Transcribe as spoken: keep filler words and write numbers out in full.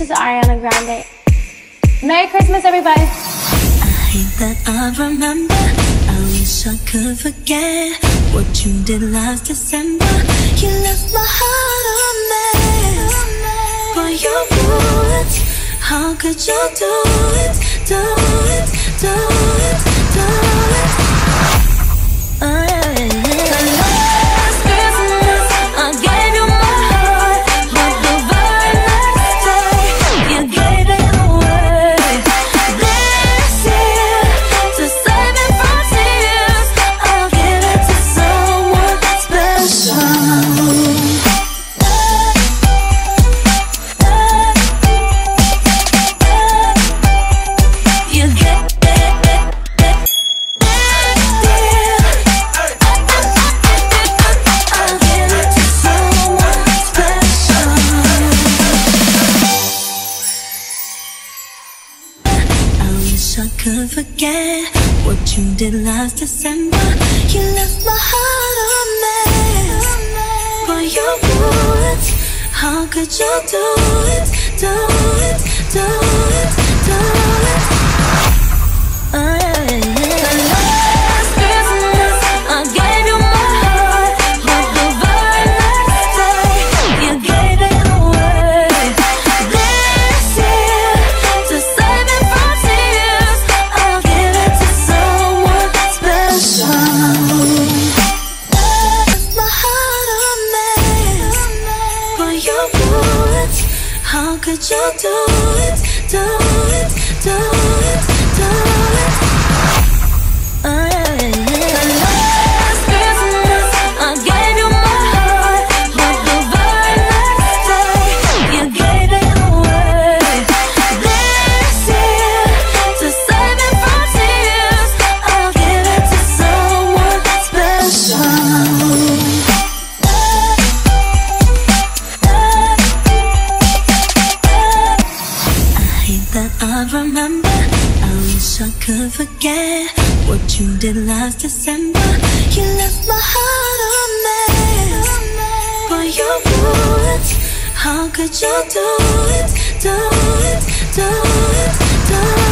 This is Ariana Grande. Merry Christmas, everybody. I hate that I remember. I wish I could forget what you did last December. You left my heart a mess. But you blew it. How could you do it? Do it, do it, do it. I could forget what you did last December. You left my heart a mess, but you blew it. How could you do it? Do it, do it, do it. Oh, yeah. How could you do it? Do it, do it, do it. Oh, yeah. I remember, I wish I could forget what you did last December. You left my heart a mess, but you blew it. How could you do it? Do it, do it, do it.